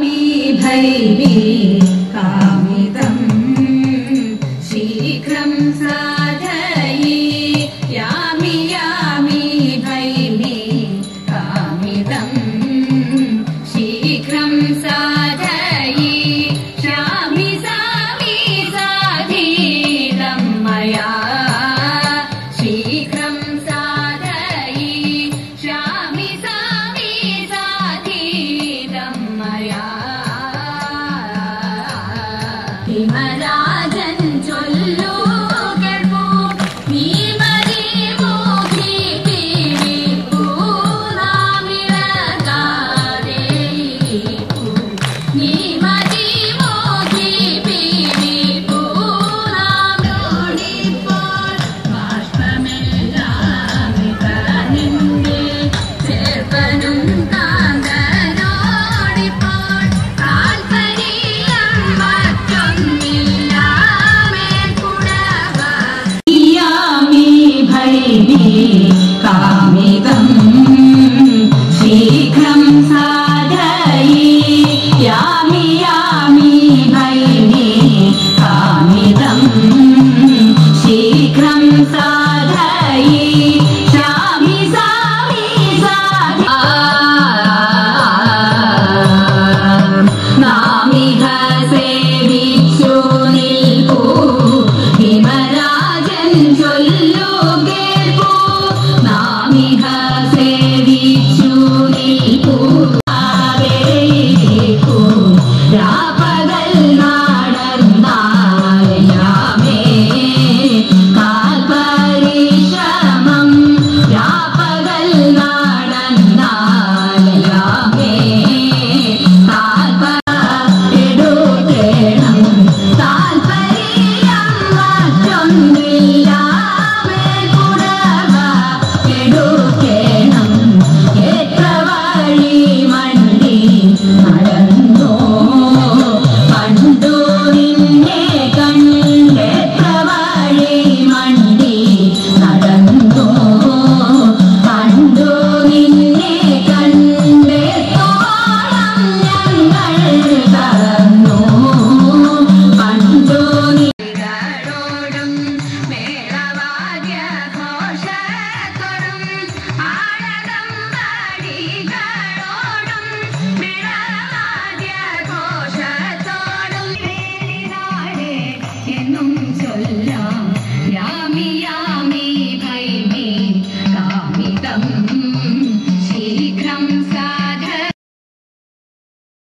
Come inside.